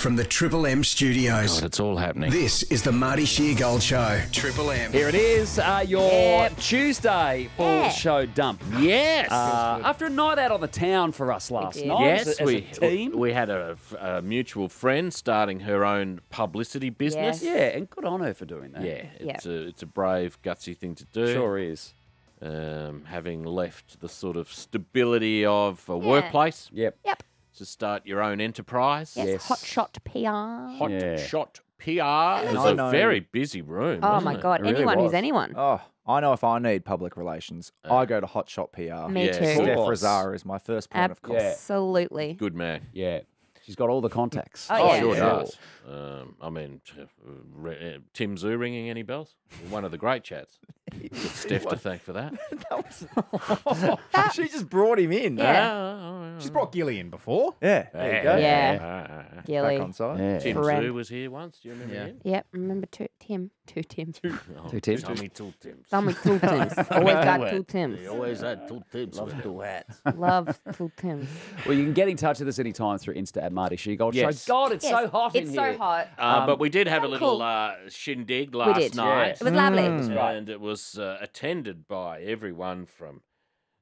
from the Triple M studios. Oh God, it's all happening. This is the Marty Sheargold Show. Triple M. Here it is, your Tuesday full show dump. Yes. After a night out on the town for us last night. Yes, as a team. We had a mutual friend starting her own publicity business. Yes. Yeah, and good on her for doing that. Yeah, it's a brave, gutsy thing to do. Sure is. Having left the sort of stability of a workplace. Yep. Yep. To start your own enterprise. Yes, yes. Hotshot PR. Hotshot PR. It was a very busy room. Oh, my God. Anyone who's anyone. Oh, I know if I need public relations, I go to Hotshot PR. Me too. Steph Razar is my first point of contact. Absolutely. Yeah. Good man. Yeah. She's got all the contacts. Oh, yeah. Sure does. I mean, Tim Tszyu ringing any bells? One of the great chats. Steph to thank for that. She just brought him in. Yeah. She's brought Gilly in before. Yeah. There you go. Yeah. Gilly. Back on side. Yeah. Tim Tszyu was here once. Do you remember him? Yep. Remember two Tims. Only two Tims. Only two Tims. Always got two Tims. Always had two Tims. Love two hats. Love two Tims. Well, you can get in touch with us anytime through Insta at Marty Sheargold. Yes. So, God, it's so hot in here. It's so hot. But we did have a little shindig last night. It was lovely. And it was attended by everyone from...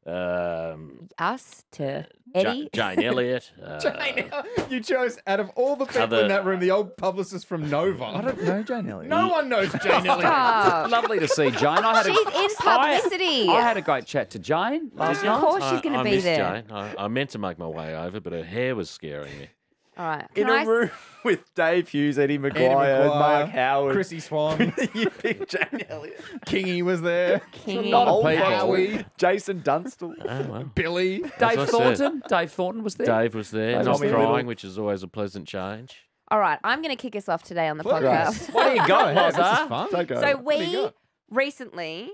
us to Eddie. Jane Elliott. Jane, you chose out of all the people in that room, the old publicist from Nova. I don't know Jane Elliott. No one knows Jane Elliott. Lovely to see Jane. She's in publicity. I had a great chat to Jane last night. Of course she's going to be there. Jane. I meant to make my way over, but her hair was scaring me. All right. In a room with Dave Hughes, Eddie McGuire, Mark Howard, Chrissy Swan, you picked Jane Elliott, Kingy was there, Howie, Jason Dunstall, Billy, Dave Thornton. Dave Thornton was there. Dave was there. Not crying, which is always a pleasant change. All right, I'm going to kick us off today on the podcast. Where do you go? This is fun. So we recently.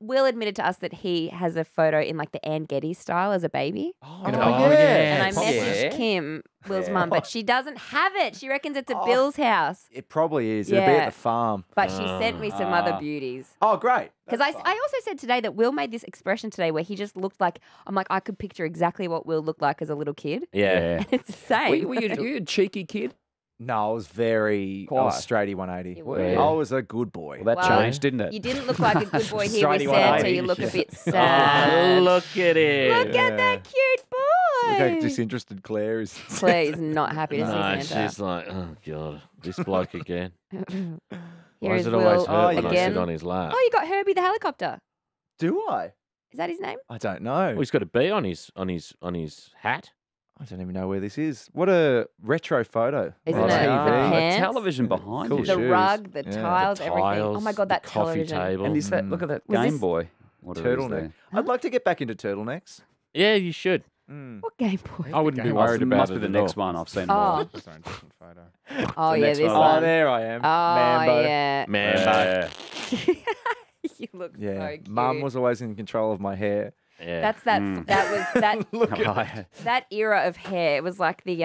Will admitted to us that he has a photo in like the Ann Getty style as a baby. Oh yeah. And I messaged Kim, Will's mum, but she doesn't have it. She reckons it's at Bill's house. It probably is. It'll be at the farm. But she sent me some other beauties. Oh, great. Because I also said today that Will made this expression today where he just looked like, I'm like, I could picture exactly what Will looked like as a little kid. Yeah. And it's the same. Were you a cheeky kid? No, I was very straighty 180. I was a good boy. Well, that changed, didn't it? You didn't look like a good boy here, we said, so you look a bit sad. Oh, look at him. Look at that cute boy. Look how disinterested Claire is. Claire is not happy to see Santa. She's like, oh, God, this bloke again. Why does it always hurt when I sit on his lap? Oh, you got Herbie the helicopter. Do I? Is that his name? I don't know. Well, he's got a bee on his hat. I don't even know where this is. What a retro photo. Isn't it? The television behind you. The rug, the tiles, everything. Oh, my God, that coffee table. And look at that Game Boy. Turtleneck. I'd like to get back into turtlenecks. Yeah, you should. What Game Boy? I wouldn't be worried about it. Must be the next one I've seen. Oh, yeah, this one. Oh, there I am. Oh, yeah. Mambo. You look so cute. Mum was always in control of my hair. Yeah. That's that. That was that. That era of hair. It was like the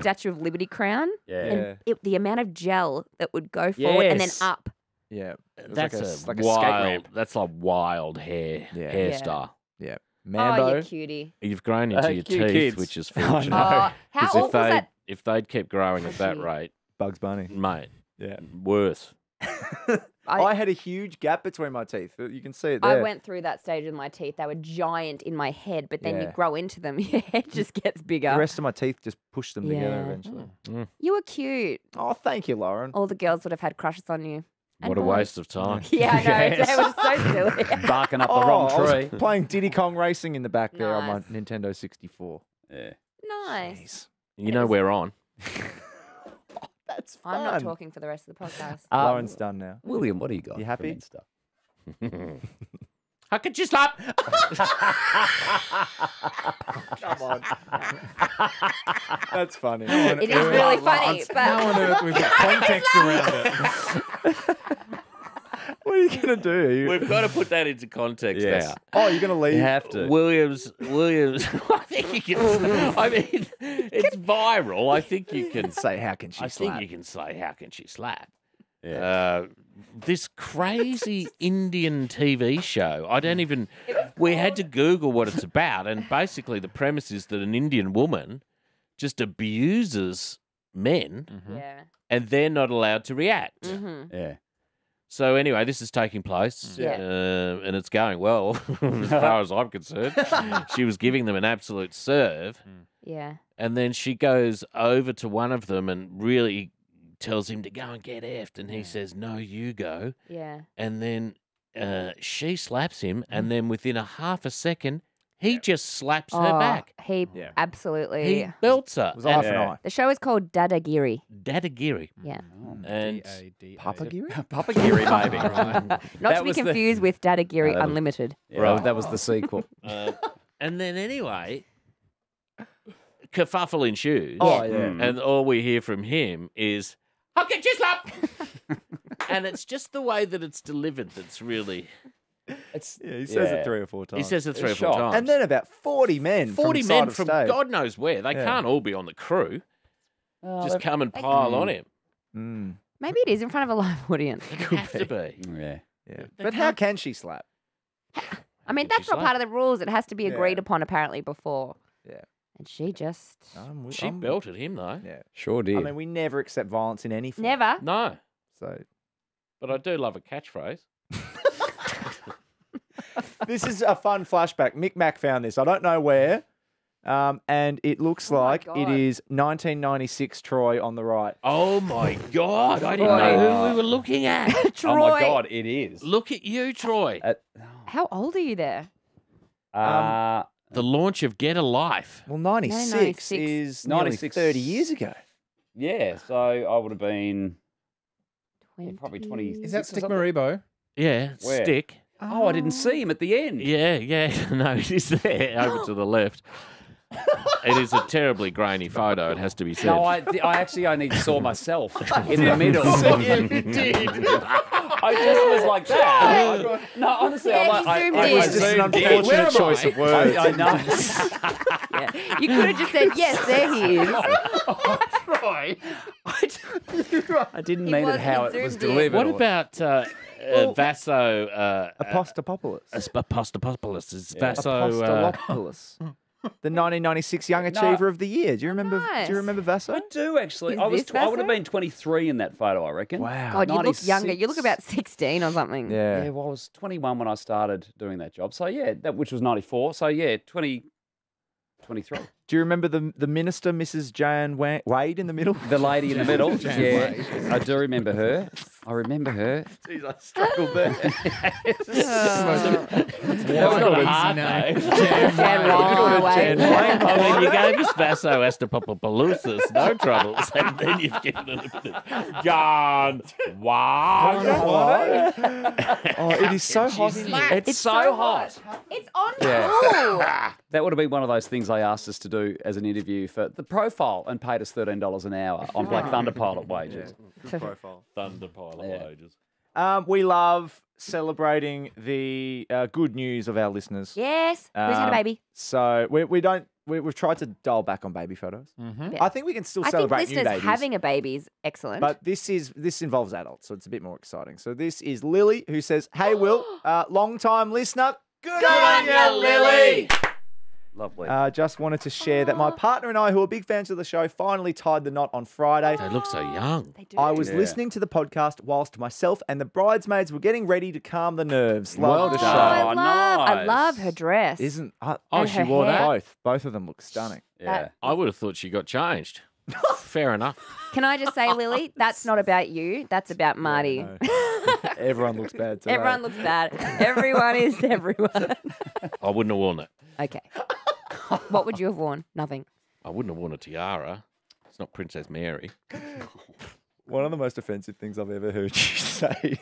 Statue of Liberty crown. Yeah. And the amount of gel that would go forward and then up. Yeah. That's like a wild. Skate ramp. That's like wild hair hairstyle. Yeah. Mambo. Oh, you cutie. You've grown into your teeth, which is fortunate. How awful was that? If they'd kept growing at that rate, Bugs Bunny, mate. Yeah. Worse. I had a huge gap between my teeth. You can see it there. I went through that stage with my teeth. They were giant in my head, but then you grow into them. Your head just gets bigger. The rest of my teeth just push them together eventually. You were cute. Oh, thank you, Lauren. All the girls would have had crushes on you. What a waste of time. Yeah, I know. It was so silly. Barking up the wrong tree. I was playing Diddy Kong Racing in the back there on my Nintendo 64. Yeah. Nice. Jeez. You know we're on. That's fun. I'm not talking for the rest of the podcast. Lauren's done now. William, what do you got? You happy? How could you slap? Come on. That's funny. It is really funny. But now on earth we've got context around it. What are you going to do? We've got to put that into context. Yeah. You're going to leave? You have to. Williams. I think you can. I mean, it's viral. I think you can say, how can she slap? I think you can say, how can she slap? Yeah. This crazy Indian TV show. I don't even... We had to Google what it's about. And basically the premise is that an Indian woman just abuses men, and they're not allowed to react. So anyway, this is taking place, and it's going well as far as I'm concerned. She was giving them an absolute serve. And then she goes over to one of them and really tells him to go and get effed, and he says, no, you go. And then she slaps him, and then within a half a second, he just slaps her back. He absolutely... He belts her. It was off and on. The show is called Dadagiri. Dadagiri. Yeah. And Papagiri? Papagiri, maybe. Not to be confused with Dadagiri Unlimited. Right, that was the sequel. And then anyway, kerfuffle ensues. And all we hear from him is, I'll get you slap! And it's just the way that it's delivered that's really... It's, he says it three or four times. He says it three or four times. And then about 40 men 40 from men from stage. God knows where. They can't all be on the crew. Just come and pile on him. Maybe it is in front of a live audience. It could have to be. Yeah. But how can she slap? I mean, that's not part of the rules. It has to be agreed upon apparently before. And she just... she belted him though. Yeah, sure did. I mean, we never accept violence in any form. Never. No. So, but I do love a catchphrase. This is a fun flashback. Mick Mac found this. I don't know where. And it looks like it is 1996 Troy on the right. Oh, my God. I didn't know who we were looking at. Troy. Oh, my God, it is. Look at you, Troy. How old are you there? The launch of Get a Life. Well, 96 is 96. 30 years ago. Yeah, so I would have been probably 20. Is that Stick Maribo? Yeah, where? Stick. Oh, I didn't see him at the end. Yeah. No, it is there, over to the left. It is a terribly grainy photo, it has to be said. No, I actually only saw myself in the middle. I just was like that. No, honestly, I was just an unfortunate choice of words. I know. You could have just said, yes, there he is. Troy. I didn't mean it how it was delivered. What about... Vaso Apostolopoulos. Apostolopoulos is Vaso Apostolopoulos. The 1996 Young Achiever of the Year. Do you remember? Nice. Do you remember Vaso? I do actually. I would have been 23 in that photo, I reckon. Wow. God, you look younger. You look about 16 or something. Yeah. Well, I was 21 when I started doing that job. So yeah, that which was 94. So yeah, 23. Do you remember the minister, Mrs. Jan Wade, in the middle? The lady in the middle. I do remember her. I remember her. Jeez, I struggled there. That's not easy, no. Jan Wade. I mean, you gave us Vaso Apostolopoulos, no troubles, and then you've given it a bit of Jan Wade. Oh, it is so hot. It's so hot. It's on cool. That would have been one of those things I asked us to do as an interview for the profile and paid us $13 an hour on Black Thunder Pilot wages. Good profile. Thunder Pilot wages. We love celebrating the good news of our listeners. Yes. Who's had a baby? So we've tried to dial back on baby photos. I think we can still celebrate new babies. I think listeners having a baby is excellent. But this involves adults, so it's a bit more exciting. So this is Lily, who says, hey, Will, long-time listener. Good on you, Lily. Lovely. Just wanted to share that my partner and I, who are big fans of the show, finally tied the knot on Friday. They look so young. They do. I was listening to the podcast whilst myself and the bridesmaids were getting ready to calm the nerves. Love the show. I love her dress. Isn't she wore hair. Both. Both of them look stunning. Yeah. I would have thought she got changed. Fair enough. Can I just say, Lily, that's not about you. That's about Marty. Yeah, no. Everyone looks bad today. Everyone looks bad. Everyone is everyone. I wouldn't have worn it. Okay. What would you have worn? Nothing. I wouldn't have worn a tiara. It's not Princess Mary. One of the most offensive things I've ever heard you say,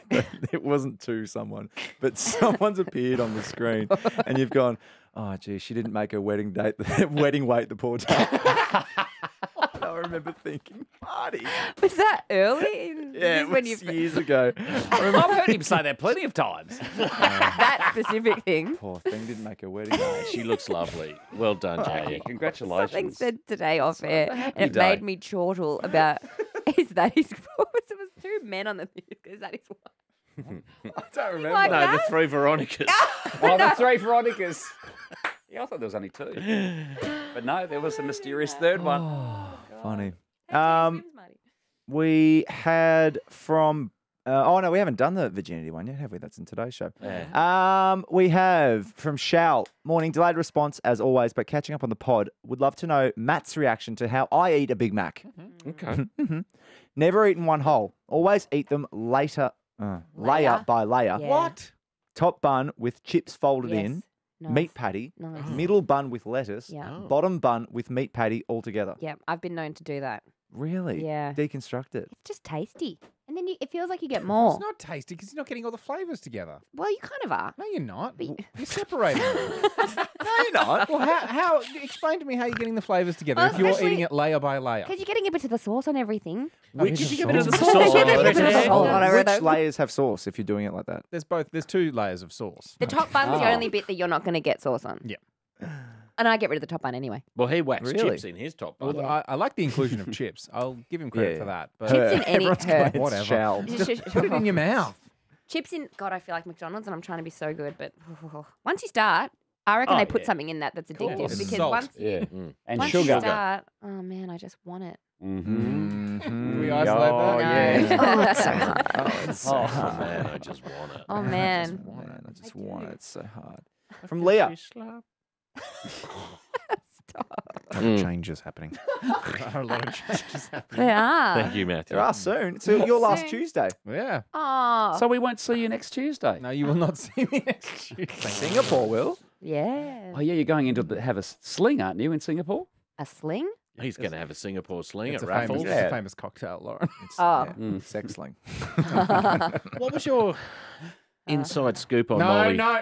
it wasn't to someone, but someone's appeared on the screen and you've gone, oh, gee, she didn't make her wedding date, wedding weight, the poor time. I remember thinking, Marty. Was that early? Yeah, years ago. I've heard him say that plenty of times. That specific thing. Poor thing didn't make her wedding. She looks lovely. Well done, Jackie. Congratulations. Something said today off air, and it made me chortle about, is that his voice? It was two men on the music. Is that his wife? I don't remember. Like the three Veronicas. The three Veronicas. Yeah, I thought there was only two. But no, there was a mysterious third one. Funny. We had from... oh, no, we haven't done the virginity one yet, have we? That's in today's show. Yeah. We have from Shao. Morning, delayed response as always, but catching up on the pod. Would love to know Matt's reaction to how I eat a Big Mac. Mm-hmm. Okay. Mm-hmm. Never eaten one whole. Always eat them later, layer by layer. Yeah. What? Top bun with chips folded in. Nice. Meat patty, middle bun with lettuce, bottom bun with meat patty all together. Yeah, I've been known to do that. Really? Yeah. Deconstruct it. It's just tasty. And then it feels like you get more. It's not tasty because you're not getting all the flavours together. Well, you kind of are. No, you're not. But you're separating them. No, you're not. Well, how? Explain to me how you're getting the flavours together if you're eating it layer by layer. Because you're getting a bit of the sauce on everything. Which layers have sauce if you're doing it like that? There's two layers of sauce. The top bun's the only bit that you're not going to get sauce on. Yeah. And I get rid of the top bun anyway. Well, he whacks chips in his top bun. Well, I like the inclusion of chips. I'll give him credit for that. But chips in any herb. Whatever. Just put it in your mouth. Chips in... God, I feel like McDonald's and I'm trying to be so good. But once you start, I reckon they put something in that's addictive. Cool. Because salt. And sugar. You start, oh, man, I just want it. Mm-hmm. Mm-hmm. We isolate that? No. Oh, it's so hard. Oh, it's so hard. Man, I just want it. Oh, man. I just want it. It's so hard. From Leah. Stop. Changes happening. There are a lot of changes happening. They are. Thank you, Matthew. There are soon. It's your last Tuesday. Yeah. Oh. So we won't see you next Tuesday. No, you will not see me next Tuesday. Singapore will. Yeah. Oh, yeah, you're going into have a sling, aren't you, in Singapore? A sling? He's going to have a Singapore sling at Raffles. It's a famous cocktail, Lauren. It's, sex sling. What was your inside scoop on Molly? No.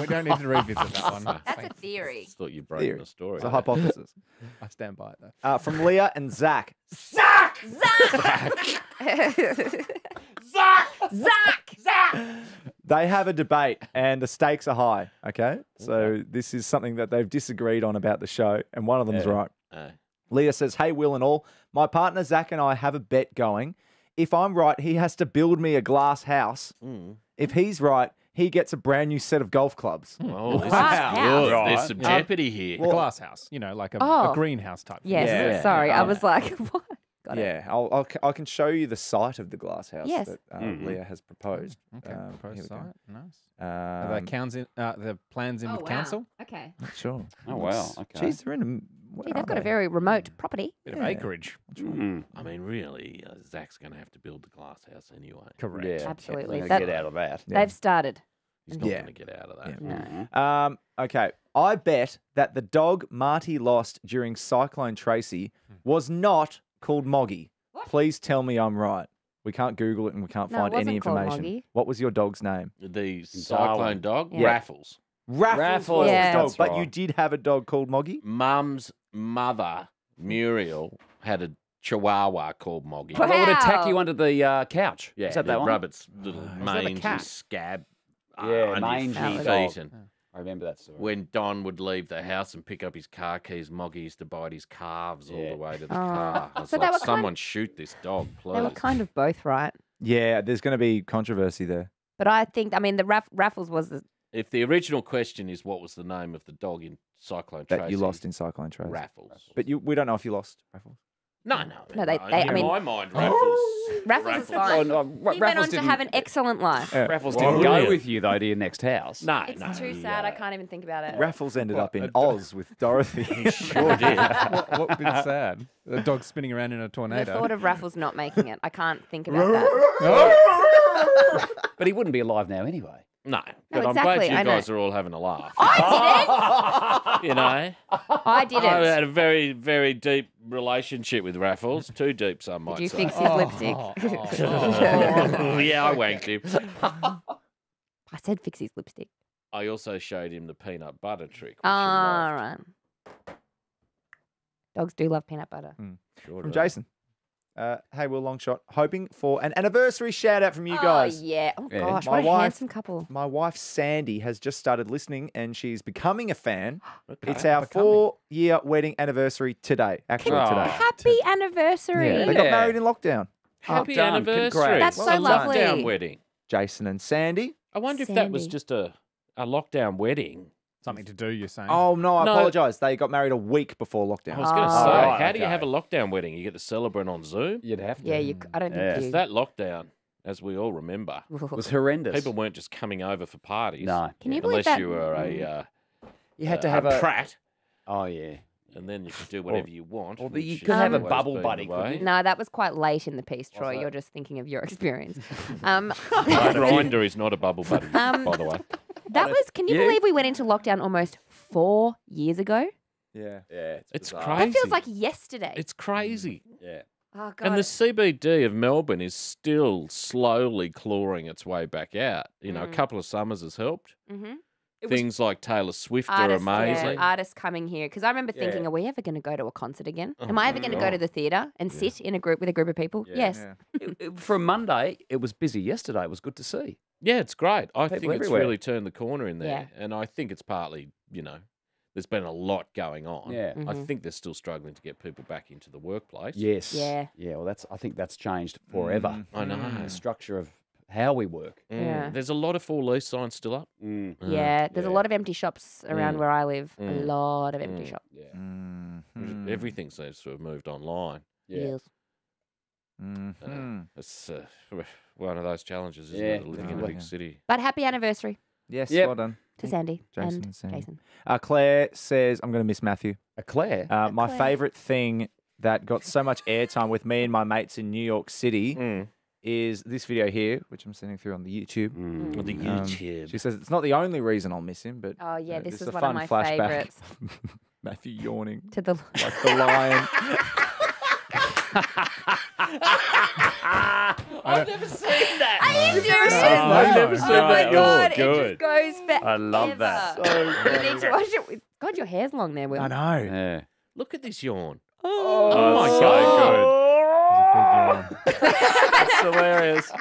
We don't need to revisit that one. That's a theory. I thought you broke the story. It's a hypothesis. I stand by it, though. From Leah and Zach. Zach! Zach! Zach! Zach! Zach! They have a debate and the stakes are high, okay? So this is something that they've disagreed on about the show, and one of them's right. Leah says, hey, Will and all, my partner Zach and I have a bet going. If I'm right, he has to build me a glass house. Mm. If he's right, he gets a brand new set of golf clubs. Oh, wow. There's some jeopardy here. Well, a glass house, you know, like a greenhouse type. Yes. Yeah. Sorry, I was like, what? Got it. I can show you the site of the glass house that Leah has proposed. Okay, proposed site. Nice. Are the plans in with council? Okay. Sure. Oh, wow. Okay. Jeez, they're in they've got a very remote property. Bit of acreage. I mean, really, Zach's going to have to build the glass house anyway. Correct. Yeah, absolutely. He's going to get out of that. Yeah. They've started. He's not going to get out of that. Yeah. No. Okay. I bet that the dog Marty lost during Cyclone Tracy was not called Moggy. What? Please tell me I'm right. We can't Google it and we can't find any information. What was your dog's name? The Cyclone dog? Yeah. Raffles. Raffles. Yeah. Dog. But you did have a dog called Moggy? Mum's mother, Muriel, had a chihuahua called Moggy. Wow. They would attack you under the couch. Yeah, is that one? Rub its little mange and scab. Yeah, mange feet. I remember that story. When Don would leave the house and pick up his car keys, Moggy used to bite his calves all the way to the car. I was so like, someone shoot this dog, please. They were kind of both right. Yeah, there's going to be controversy there. But I think, I mean, the Raffles was the... If the original question is what was the name of the dog in Cyclone Tracy? That you lost in Cyclone Tracy. Raffles. But we don't know if you lost Raffles. No. They, I mean, in my mind, Raffles is fine. He went on to have an excellent life. Raffles didn't go with you, though, to your next house. No, it's too sad. I can't even think about it. Raffles ended up in Oz with Dorothy. He sure did. What would be sad? The dog spinning around in a tornado. The thought of Raffles not making it. I can't think about that. But he wouldn't be alive now anyway. No, but exactly. I'm glad you guys are all having a laugh. I didn't! You know? I didn't. I had a very, very deep relationship with Raffles. Too deep, some might say. Did you fix his lipstick? Yeah, I wanked him. I said fix his lipstick. I also showed him the peanut butter trick. All right. Dogs do love peanut butter. Mm. Sure. From Jason. Hey, Will, long shot. Hoping for an anniversary shout out from you guys. Oh, yeah. Oh, gosh. What a handsome couple. My wife, Sandy, has just started listening and she's becoming a fan. Okay. It's our 4-year wedding anniversary today. Actually, today. Happy anniversary. Yeah. They got married in lockdown. Happy anniversary. Congrats. That's so lovely. Lockdown wedding. Jason and Sandy. I wonder if that was just a lockdown wedding Something to do, you're saying? Oh, no, I apologise. They got married a week before lockdown. I was going to say, how do you have a lockdown wedding? You get the celebrant on Zoom? You'd have to. Yeah, I don't think you... It's that lockdown, as we all remember. It was horrendous. People weren't just coming over for parties. No. Can you believe that? Unless you were you had to have a prat. Oh, yeah. And then you could do whatever you want. Or you could have a bubble buddy. No, that was quite late in the piece, Troy. You're just thinking of your experience. Grinder is not a bubble buddy, by the way. That was, can you believe we went into lockdown almost 4 years ago? Yeah. Yeah. It's crazy. That feels like yesterday. It's crazy. Yeah. Oh, God. And the CBD of Melbourne is still slowly clawing its way back out. You know, a couple of summers has helped. Mm-hmm. Things like Taylor Swift are amazing. Yeah, artists coming here. Because I remember thinking, are we ever going to go to a concert again? Am I ever going to go to the theatre and sit in a group with a group of people? Yeah. Yes. Yeah. For a Monday, it was busy yesterday. It was good to see. Yeah, it's great. I think it's really turned the corner in there. Yeah. And I think it's partly, you know, there's been a lot going on. Yeah. Mm-hmm. I think they're still struggling to get people back into the workplace. Yes. Yeah. Yeah, well, I think that's changed forever. I know. The structure of how we work. Mm. Yeah. There's a lot of for lease signs still up. Mm. Yeah, there's a lot of empty shops around where I live. Mm. A lot of empty shops. Yeah. Mm-hmm. Everything seems to have moved online. Yeah. Yes. Mm-hmm. It's one of those challenges, isn't it, living in a big city. But happy anniversary. Yes, well done. To Sandy and Jason. Claire says, I'm going to miss Matthew. Claire? My favourite thing that got so much airtime with me and my mates in New York City is this video here, which I'm sending through on the YouTube. Mm. On the YouTube. She says it's not the only reason I'll miss him, but oh yeah, this is one of my favourites. Matthew yawning to the like the lion. I've never seen that. Are you serious? I've never seen that. Oh my God, it just goes back. I love that. So you need to watch it. God, your hair's long there, Will. I know. Yeah. Look at this yawn. Oh my God. So good. That's hilarious.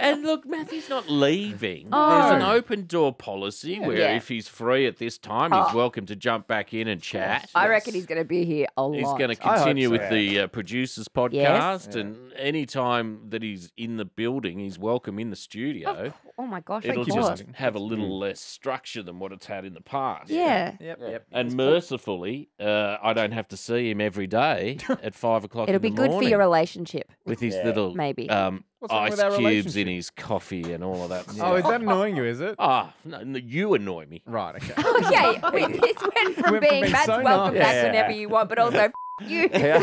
And look, Matthew's not leaving. Oh. There's an open door policy where if he's free at this time, he's welcome to jump back in and chat. I reckon he's going to be here a lot. He's going to continue with the producers podcast, and any time that he's in the building, he's welcome in the studio. Oh my gosh! It'll just have a little less structure than what it's had in the past. Yeah. Yep. And mercifully, I don't have to see him every day at 5 o'clock. It'll be good for your relationship with his little maybe. Ice cubes in his coffee and all of that. Yeah. Oh, is that annoying you, is it? Ah, no, you annoy me. Right, okay. Okay, this went from being Matt's so welcome back whenever you want, but also you. Yeah.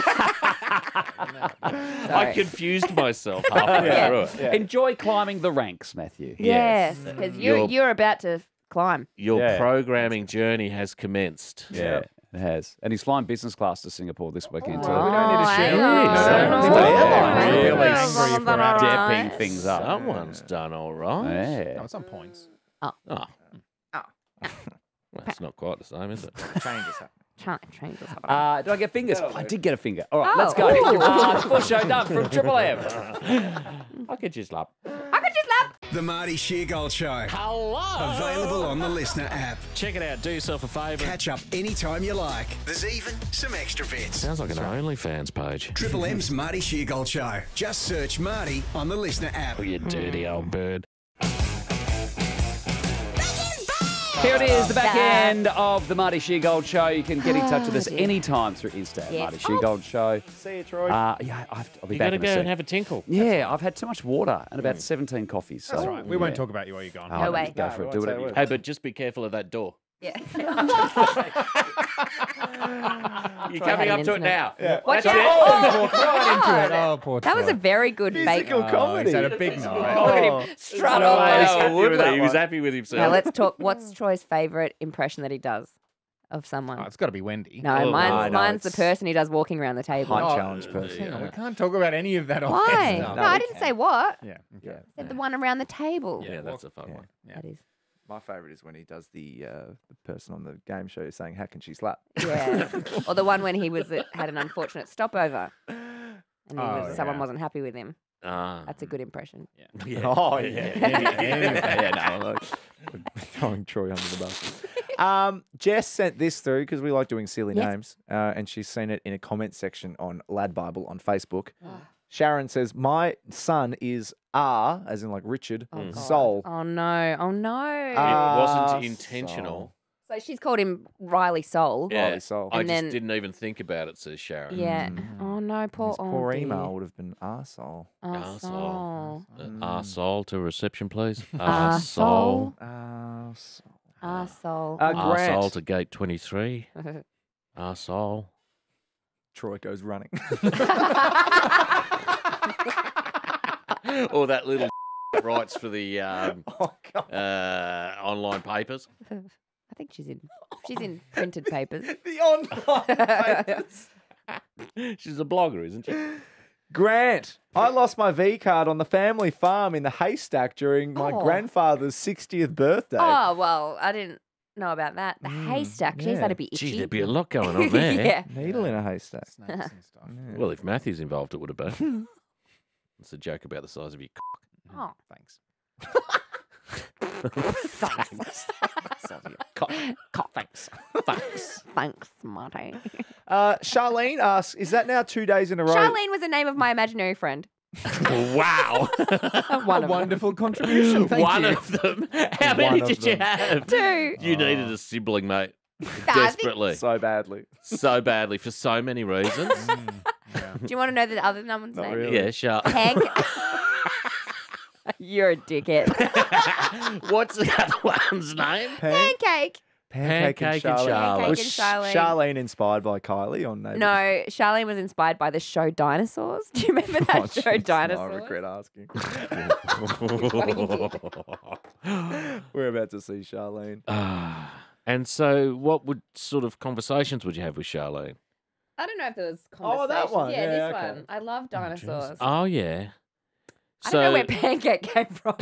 I confused myself halfway through it. Yeah. Enjoy climbing the ranks, Matthew. Yes, because you're about to climb. Your programming journey has commenced. Yeah. It has. And he's flying business class to Singapore this weekend, too. We don't need to share. Really stepping things up. Someone's done all right. Yeah. No, it's on points. Oh. Well, it's not quite the same, is it? Changes happen. Did I get fingers? Oh, I did get a finger. All right, let's go. Full show done from Triple M. I could just lap. The Marty Sheargold Show. Hello. Available on the Listener app. Check it out. Do yourself a favour. Catch up anytime you like. There's even some extra bits. Sounds like an OnlyFans page. Triple M's Marty Sheargold Show. Just search Marty on the Listener app. Oh, you dirty old bird. Here it is, the back end of the Marty Sheargold Show. You can get in touch with us anytime through Insta, Marty Sheargold Show. See you, Troy. Yeah, I'll be back in a sec. You got to go and have a tinkle. Yeah, I've had too much water and about 17 coffees. So. That's right. We won't talk about you while you're gone. No way. Go for it. Do it. Hey, but just be careful of that door. Yeah. You're coming up to it now. Yeah. Watch out! Oh, right into it. Oh, poor that was a very good physical comedy. He's had a big night. Look at him strut away. He was happy with himself. Now let's talk. What's Troy's favourite impression that he does of someone? Oh, it's got to be Wendy. No, mine's the person he does walking around the table. Height challenge person. Yeah. We can't talk about any of that. Why? No, I didn't say what. Yeah. The one around the table. Yeah, that's a fun one. That is. My favourite is when he does the person on the game show saying, how can she slap? Yeah. Or the one when he had an unfortunate stopover and someone wasn't happy with him. That's a good impression. Yeah. Oh, yeah. Throwing Troy under the bus. Jess sent this through because we like doing silly names, and she's seen it in a comment section on Lad Bible on Facebook. Sharon says, my son is R, as in like Richard, Sol. Oh, no. Oh, no. It wasn't intentional. So she's called him Riley Sol. Yeah. Riley Sol. I just didn't even think about it, says Sharon. Yeah. Oh, no, poor His poor email would have been Arsehole. Arsehole. Arsehole to reception, please. Arsehole. Arsehole. Arsehole. Arsehole to gate 23. Arsehole. Troy goes running. Or that little writes for the online papers. I think she's in printed papers. The online papers. She's a blogger, isn't she? Grant, I lost my V card on the family farm in the haystack during my grandfather's 60th birthday. Oh, well, I didn't know about that. The haystack, geez, that'd be itchy. Gee, there'd be a lot going on there. Needle in a haystack. Snakes and stuff. Yeah. Well, if Matthew's involved, it would have been. It's a joke about the size of your cock. Oh. Thanks. Thanks. Thanks. Thanks. Thanks, Marty. Charlene asks, is that now 2 days in a row? Charlene was the name of my imaginary friend. Wow. Wonderful contribution. Thank you. One of them. How many did you have? Two. You needed a sibling, mate. Desperately. So badly. So badly for so many reasons. Do you want to know the other one's name? Really. Yeah, sure. Peg. You're a dickhead. What's the other one's name? Pancake. Pancake and Charlene. Pancake and Charlene. Charlene inspired by Kylie on Neighbours? No, Charlene was inspired by the show Dinosaurs. Do you remember that show Dinosaurs? I regret asking. We're about to see Charlene. And so what sort of conversations would you have with Charlene? I don't know if there was conversations. Oh, that one. Yeah, this one. I love Dinosaurs. Oh, yeah. So, I don't know where Pancake came from.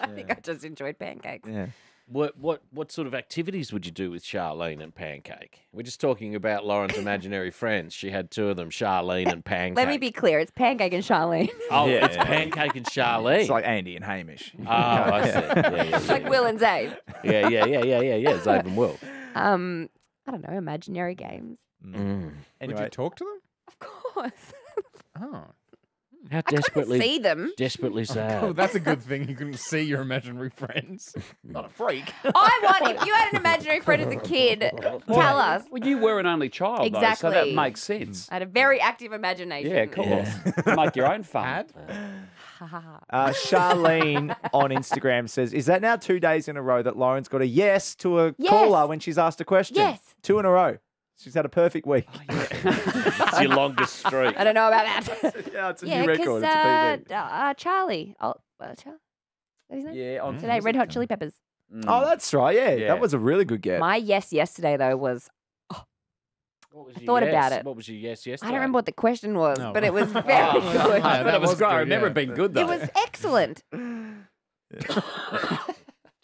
I think I just enjoyed Pancakes. Yeah. What sort of activities would you do with Charlene and Pancake? We're just talking about Lauren's imaginary friends. She had two of them, Charlene and Pancake. Let me be clear. It's Pancake and Charlene. Oh, yeah, it's Pancake and Charlene. It's like Andy and Hamish. Oh, I see. Yeah. Like Will and Zane. Yeah. Zane and Will. I don't know, imaginary games. Anyway. Would you talk to them? Of course. How desperately, I couldn't see them. Desperately sad. Oh, that's a good thing. You couldn't see your imaginary friends. Not a freak. If you had an imaginary friend as a kid, tell us. Well, you were an only child, exactly. Though, so that makes sense. I had a very active imagination. Yeah, of course. Make your own fun. Charlene on Instagram says, is that now 2 days in a row that Lauren's got a yes to a caller when she's asked a question? Yes. Two in a row. She's had a perfect week. Oh, yeah. It's your longest streak. I don't know about that. It's a new record. It's a PB. Charlie. What is his name? Yeah, on today, Red Hot Chili Peppers. Oh, that's right. Yeah, that was a really good guess. My yes yesterday though was. What was about it. What was your yes yesterday? I don't remember what the question was, but it was very good. But it was great. I remember it being good though. It was excellent. Do you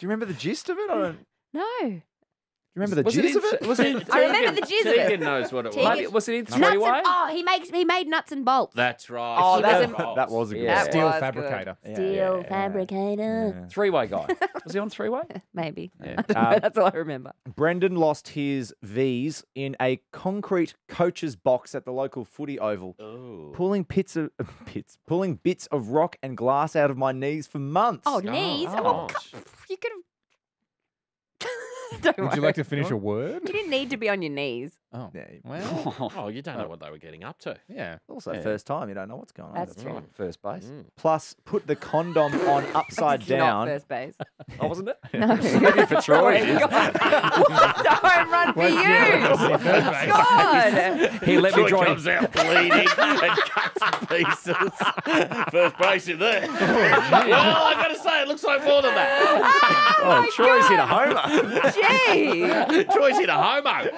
remember the gist of it? No. Do you remember the gist of it? I remember the gist of it. Tegan knows what it was. Was it in three-way? Oh, he made nuts and bolts. That's right. Oh, that was a good one. Steel fabricator. Steel fabricator. Three-way guy. Was he on three-way? Maybe. Yeah. That's all I remember. Brendan lost his V's in a concrete coach's box at the local footy oval, pulling bits of rock and glass out of my knees for months. Oh, knees? Oh, you could have. Would you like to finish a word? You didn't need to be on your knees. Oh, yeah. Well. Oh, you don't know what they were getting up to. Yeah. Also, first time, you don't know what's going on. That's right. First base. Plus, put the condom on upside down. Not first base. Oh, wasn't it? No. Maybe for Troy. What a home run for you! God. He let me draw. Comes out bleeding and cuts pieces. First base in there. Well, I've got to say, it looks like more than that. Oh, Troy's hit a homer. Gee! Troy's in a homo.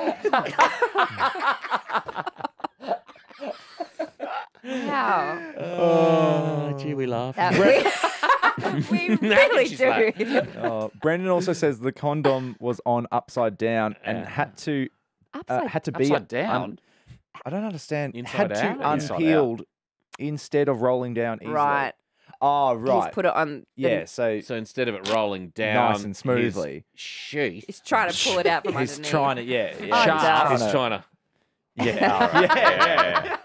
Wow. Oh, gee, we laugh. We really do. Brendan also says the condom was on upside down and had to be upside down. I don't understand. Inside had to unpeeled instead of rolling down easily. Right. Oh, right. He's put it on. So instead of it rolling down nice and smoothly, he's trying to pull it out from underneath. He's trying to, He's trying to. Yeah.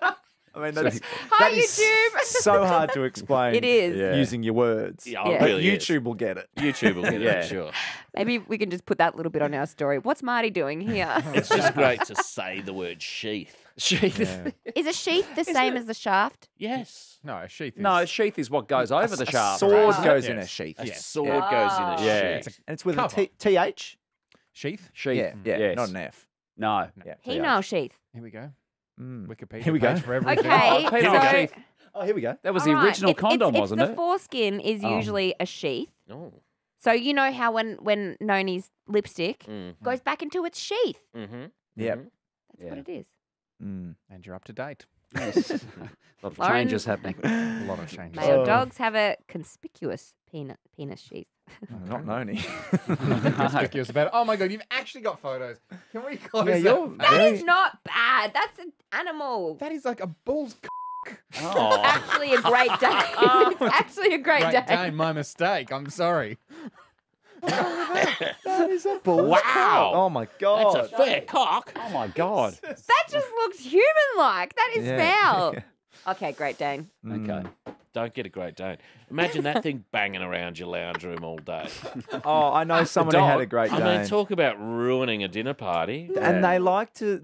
I mean, that's, that is YouTube. So hard to explain. It is. Yeah. Using your words. Yeah, yeah. Really YouTube is. Will get it. YouTube will get it, yeah. Sure. Maybe we can just put that little bit on our story. What's Marty doing here? It's just great to say the word sheath. Sheath. Yeah. Is a sheath the same as the shaft? Yes. No, a sheath is... No, a sheath is what goes over the shaft. Sword goes in a sheath. A sword goes in a sheath. And it's with a TH? Sheath? Sheath. Yeah, yes. Not an F. No. Yeah. Penile sheath. Here we go. Wikipedia. Here we go. For everything. Okay. Oh, penile sheath. Oh, here we go. That was the original condom, wasn't it? The foreskin is usually a sheath. Oh. So you know how when Noni's lipstick goes back into its sheath. Mm-hmm. Yeah. That's what it is. Mm. And you're up to date. Yes. A lot of changes happening. A lot of changes. Male dogs have a conspicuous penis sheath. Not Noni. Conspicuous about it. Oh my God, you've actually got photos. Can we close that? That is not bad. That's an animal. That is like a bull's c**k. Oh. Actually a great day. It's actually a great day. My mistake. I'm sorry. That is a bull. Wow. Cock. Oh my God. That's a fair cock. Oh my God. That just looks human-like. That is foul. Yeah. Okay, Great Dane. Okay. Don't get a Great Dane. Imagine that thing banging around your lounge room all day. Oh, I know someone who had a Great Dane. I mean, talk about ruining a dinner party. Yeah. And they like to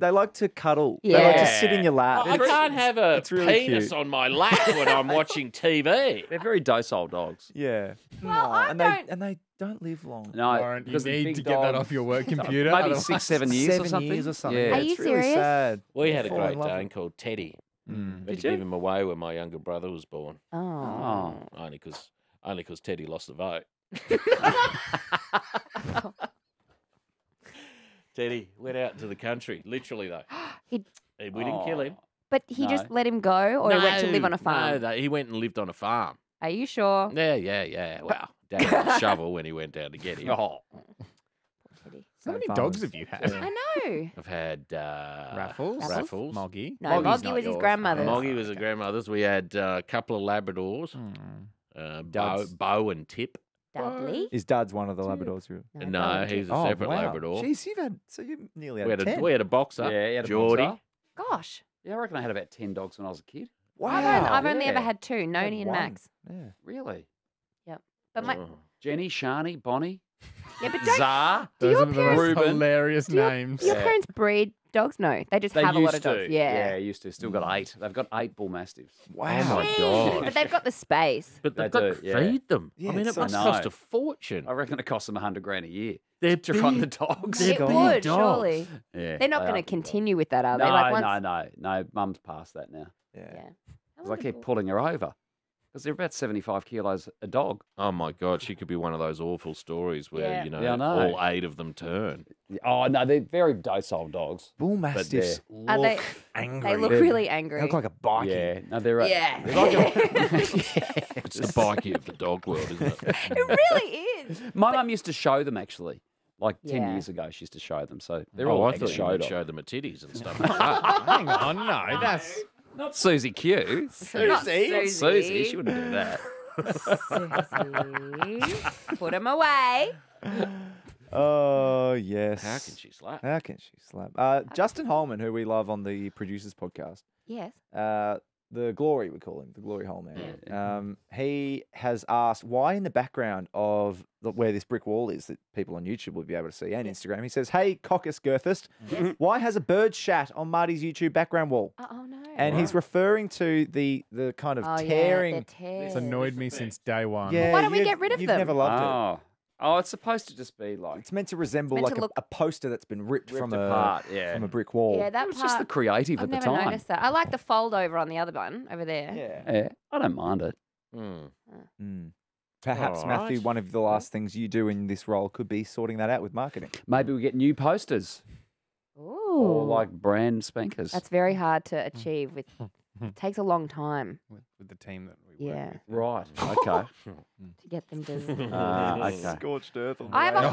cuddle. Yeah. They like to sit in your lap. Oh, I can't have a penis on my lap when I'm watching TV. They're very docile dogs. Yeah. Well, and they don't live long. No, because you need to get that off your work computer. Maybe 6, 7 years or something. 7 years or something. Yeah. Are you serious? Really sad. We had a Great Dane called Teddy. Mm. Did you give him away when my younger brother was born? Oh, only because Teddy lost the vote. Teddy went out into the country, literally though. We didn't kill him, but he just let him go, or he went to live on a farm. No, he went and lived on a farm. Are you sure? Yeah. Wow, Dad had a shovel when he went down to get him. Oh. How many dogs have you had? Yeah. I know. I've had Raffles. Moggy. No, Moggy was his grandmother's. Moggy was his grandmother's. We had a couple of Labradors, Bo and Tip. Dudley? Is Dad's one of the Labradors? No, he's a separate Labrador. Jeez, you nearly had 10. We had a boxer. Yeah, he had a Geordie. Gosh. Yeah, I reckon I had about 10 dogs when I was a kid. Wow. I've only ever had 2, Noni and Max. Yeah. Really? Yep. But Jenny, Shani, Bonnie. Yeah, but Zar, those are the most hilarious names. Your parents breed dogs? No, they just have a lot of dogs. Yeah, used to. Still got 8. They've got 8 bull mastiffs. Wow. Oh my God. But they've got the space. But they've got to feed them. Yeah, I mean, it must cost a fortune. I reckon it costs them $100,000 a year. They're to run the dogs. It would, surely. Yeah, they're not going to continue with that, are they? No. Mum's past that now. Yeah. Because I keep pulling her over. Because they're about 75 kilos a dog. Oh, my God. She could be one of those awful stories where, all 8 of them turn. Oh, no, they're very docile dogs. Bull Mastiffs look angry. They look really angry. They look like a bikie. Yeah. No, they're right. Yeah. It's the bikie of the dog world, isn't it? It really is. My mum used to show them, actually. Like 10 years ago, she used to show them. So they're all I thought you would show them at titties and stuff. Hang on, no, that's... Not Susie Q. Not Susie. She wouldn't do that. Susie. Put him away. Oh, yes. How can she slap? Justin Holman, who we love on the Producers Podcast. Yes. The Glory, we call him. The Glory Holman. Yeah. He has asked why in the background of where this brick wall is that people on YouTube will be able to see and Instagram. He says, hey, Cockus Girthist, why has a bird shat on Marty's YouTube background wall? Oh, no. And he's referring to the kind of tearing. Yeah, it's annoyed me since day one. Yeah, why don't we get rid of them? You've never loved it. Oh, it's supposed to just be like... It's meant to resemble like a poster that's been ripped from a brick wall. Yeah, that was just the creative at the time. I've never noticed that. I like the fold over on the other one over there. Yeah. I don't mind it. Mm. Perhaps, Matthew, one of the last things you do in this role could be sorting that out with marketing. Maybe we get new posters. Ooh. Or like brand spankers. That's very hard to achieve. It takes a long time. With the team that we work with. Right. Okay. To get them to... Scorched earth on the I have a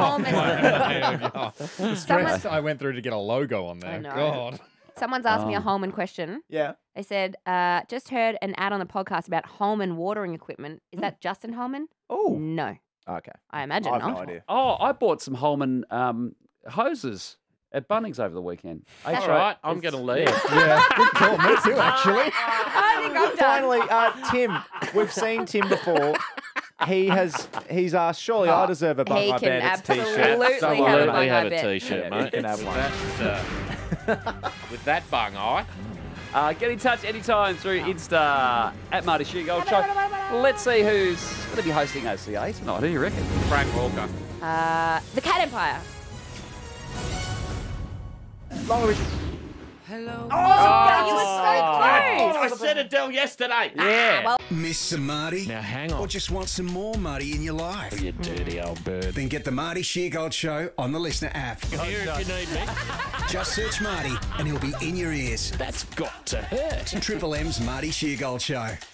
Holman... The stress I went through to get a logo on there. God. Someone's asked me a Holman question. Yeah. They said, just heard an ad on the podcast about Holman watering equipment. Is that Justin Holman? Oh. No. Okay. I imagine not. I have no idea. Oh, I bought some Holman hoses. at Bunnings over the weekend. That's right. I'm going to leave. Yeah, good call. Me too, actually. I think I'm done. Finally, Tim. We've seen Tim before. He's asked, surely I deserve a Bunny Bandits T-shirt. Absolutely have a T-shirt, mate. You can have one. With that bung eye. Get in touch anytime through Insta at Marty Sheargold. Let's see who's going to be hosting OC8 tonight. Who do you reckon? Frank Walker. The Cat Empire. Hello. Oh, you were so close. I said Adele yesterday. Yeah. Well. Miss some Marty? Now hang on. Or just want some more Marty in your life? You dirty old bird. Then get the Marty Sheargold Show on the Listener app. I'm here if you need me. Just search Marty and he'll be in your ears. That's got to hurt. Triple M's Marty Sheargold Show.